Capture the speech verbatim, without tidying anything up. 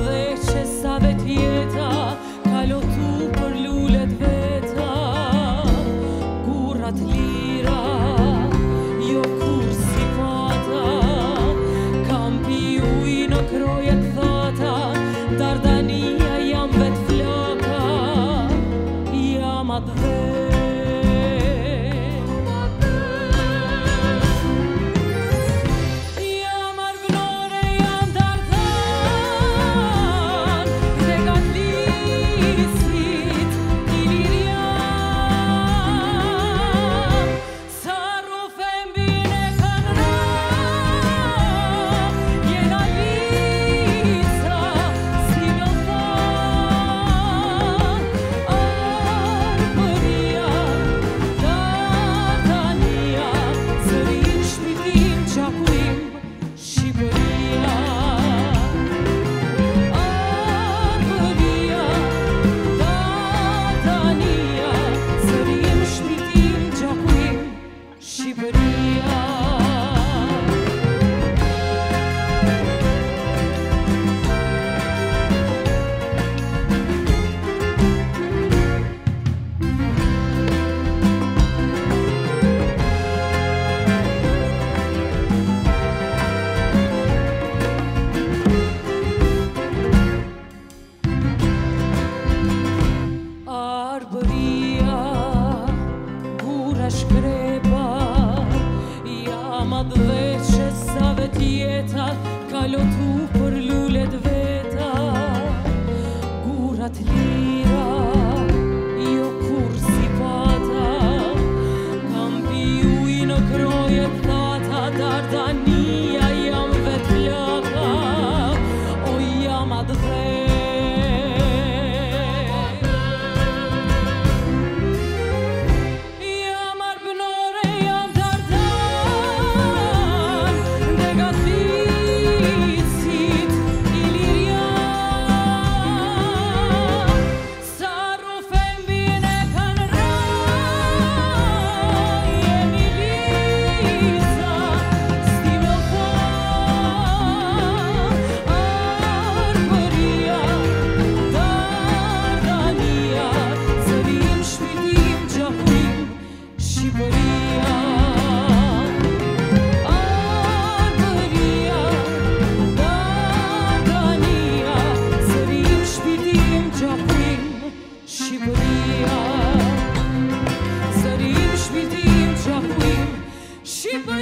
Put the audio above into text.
Veçe sa vet jeta, kalotu për lullet veta, kurrat lira, jo kur si pata, kampi uj në krojet thata, Dardania jam vet flaka, jam atë vet. Veçe sa vet jeta, ka lotu për lullet veta, gurat lira, jo kur si pata, kampi uj në krojet thata, Dardania jam vet plaka, o jam atë dhe. Shqipëria, zërim shpitim, qakuim, Shqipëria.